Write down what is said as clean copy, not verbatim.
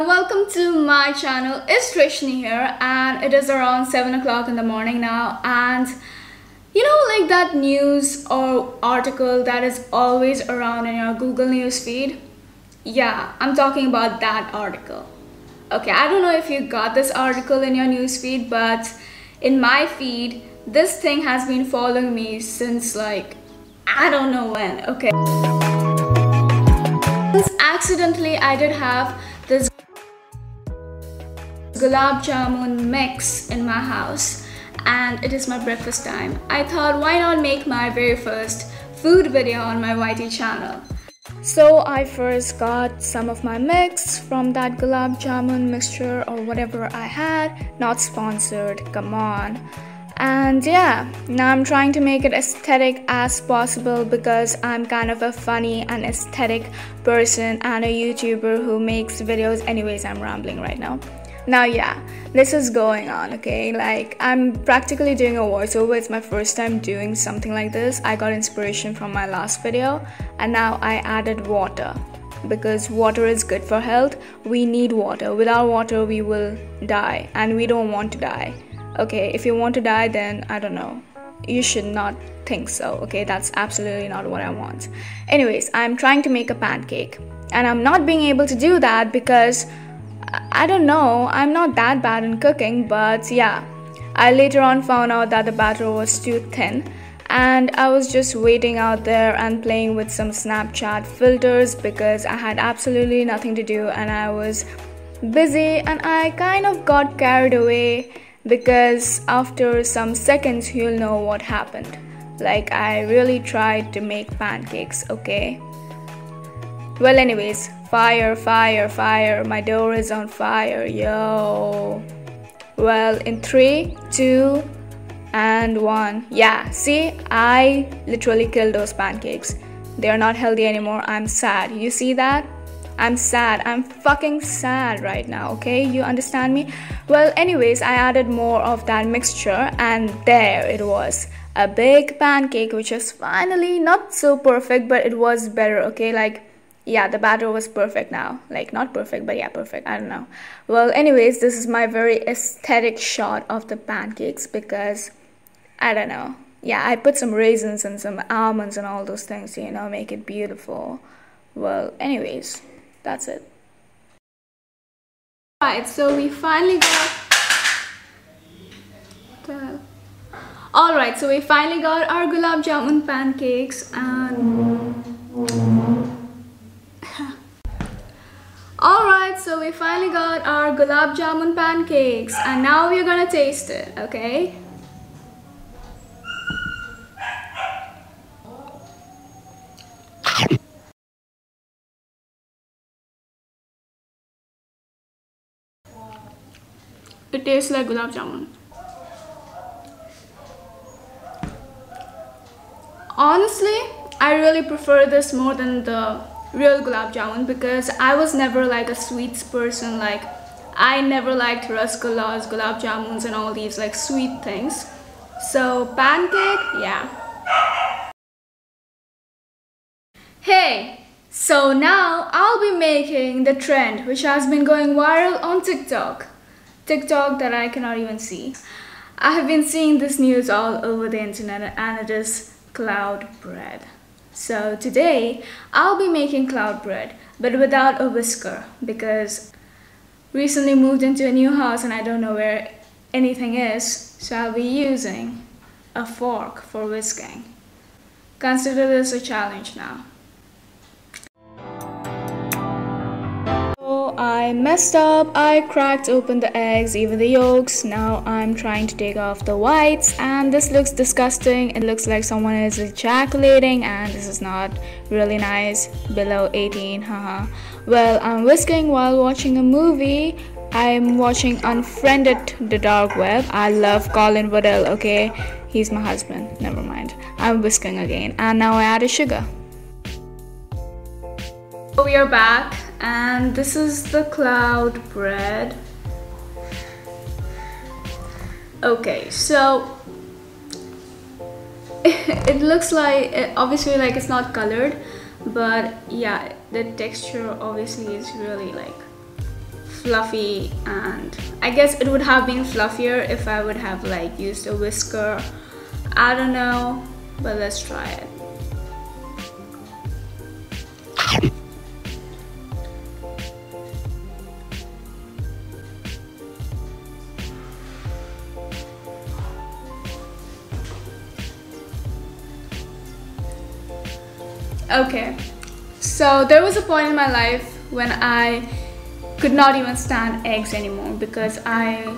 Welcome to my channel. It's Trishni here and it is around 7 o'clock in the morning now, and you know, like that news or article that is always around in your Google news feed? Yeah, I'm talking about that article. Okay, I don't know if you got this article in your news feed, but in my feed this thing has been following me since like I don't know when. Okay, since accidentally I did have this Gulab Jamun mix in my house and it is my breakfast time. I thought, why not make my very first food video on my YT channel? So I first got some of my mix from that Gulab Jamun mixture or whatever I had, not sponsored, come on. And yeah, now I'm trying to make it aesthetic as possible because I'm kind of a funny and aesthetic person and a YouTuber who makes videos. Anyways, I'm rambling right now. Now yeah, this is going on, okay? Like, I'm practically doing a voiceover. It's my first time doing something like this. I got inspiration from my last video and now I added water because water is good for health. We need water. Without water we will die and we don't want to die. Okay, if you want to die, then I don't know, you should not think so. Okay, that's absolutely not what I want. Anyways, I'm trying to make a pancake and I'm not being able to do that because I don't know, I'm not that bad in cooking, but yeah, I later on found out that the batter was too thin and I was just waiting out there and playing with some Snapchat filters because I had absolutely nothing to do and I was busy and I kind of got carried away because after some seconds you'll know what happened. Like, I really tried to make pancakes, okay? Well, anyways, fire, fire, fire, my dough is on fire, yo. Well, in 3, 2, and 1, yeah, see, I literally killed those pancakes. They are not healthy anymore. I'm sad, you see that? I'm sad, I'm fucking sad right now, okay? You understand me? Well, anyways, I added more of that mixture and there it was, a big pancake, which is finally not so perfect, but it was better, okay? Like, yeah, the batter was perfect now. Like, not perfect, but yeah, perfect. I don't know. Well, anyways, this is my very aesthetic shot of the pancakes because, I don't know. Yeah, I put some raisins and some almonds and all those things, you know, make it beautiful. Well, anyways, that's it. Alright, so we finally got... What the hell? Alright, so we finally got our Gulab Jamun pancakes and... Alright, so we finally got our Gulab Jamun pancakes and now we're gonna taste it, okay? It tastes like Gulab Jamun. Honestly, I really prefer this more than the real Gulab Jamun because I was never like a sweets person. Like, I never liked rasgullas, Gulab Jamuns and all these like sweet things. So pancake, yeah. Hey, so now I'll be making the trend which has been going viral on TikTok. TikTok that I cannot even see. I have been seeing this news all over the internet and it is cloud bread. So today, I'll be making cloud bread, but without a whisker because recently moved into a new house and I don't know where anything is, so I'll be using a fork for whisking. Consider this a challenge now. So I messed up, I cracked open the eggs, even the yolks. Now I'm trying to take off the whites and this looks disgusting. It looks like someone is ejaculating and this is not really nice. Below 18, haha. Well, I'm whisking while watching a movie. I'm watching Unfriended the Dark Web. I love Colin Woodell, okay? He's my husband, never mind. I'm whisking again and now I added sugar. We are back. And this is the cloud bread. Okay, so it looks like, obviously, like it's not colored, but yeah, the texture obviously is really like fluffy, and I guess it would have been fluffier if I would have like used a whisker. I don't know, but let's try it. Okay, so there was a point in my life when I could not even stand eggs anymore because I